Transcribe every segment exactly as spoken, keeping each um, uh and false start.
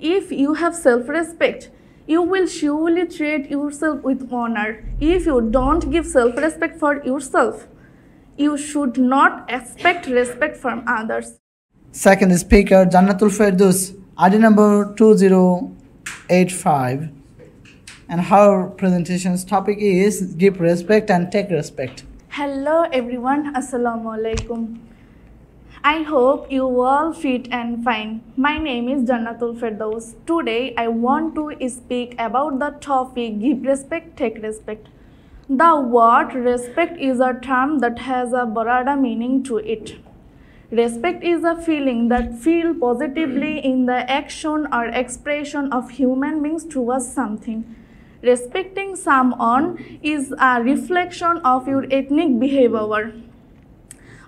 If you have self-respect, you will surely treat yourself with honor. If you don't give self-respect for yourself, you should not expect respect from others. Second speaker, Jannatul Ferdous, I D number two zero eight five. And her presentation's topic is give respect and take respect. Hello everyone, Assalamu alaikum. I hope you all fit and fine. My name is Jannatul Ferdous. Today I want to speak about the topic give respect, take respect. The word respect is a term that has a broader meaning to it. Respect is a feeling that feels positively in the action or expression of human beings towards something. Respecting someone is a reflection of your ethnic behavior.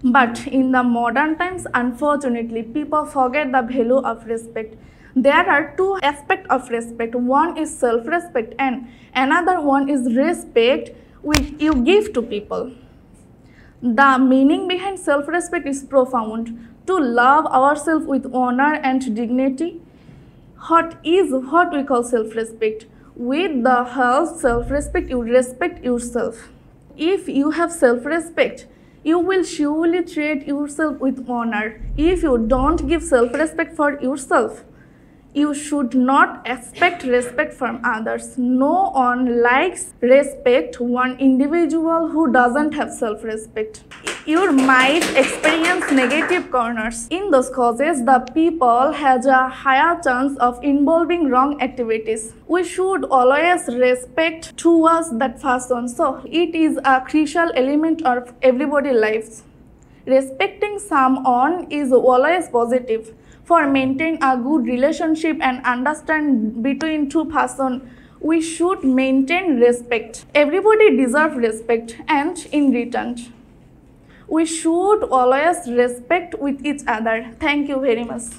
But in the modern times, unfortunately, people forget the value of respect. There are two aspects of respect. One is self-respect and another one is respect which you give to people. The meaning behind self-respect is profound. To love ourselves with honor and dignity. What is what we call self-respect? With the help self-respect, you respect yourself. If you have self-respect, you will surely treat yourself with honor. If you don't give self-respect for yourself, you should not expect respect from others. No one likes respect one individual who doesn't have self-respect. You might experience negative corners. In those causes, the people has a higher chance of involving wrong activities. We should always respect towards that person. So it is a crucial element of everybody's lives. Respecting someone is always positive. For maintaining a good relationship and understanding between two persons, we should maintain respect. Everybody deserves respect, and in return, we should always respect with each other. Thank you very much.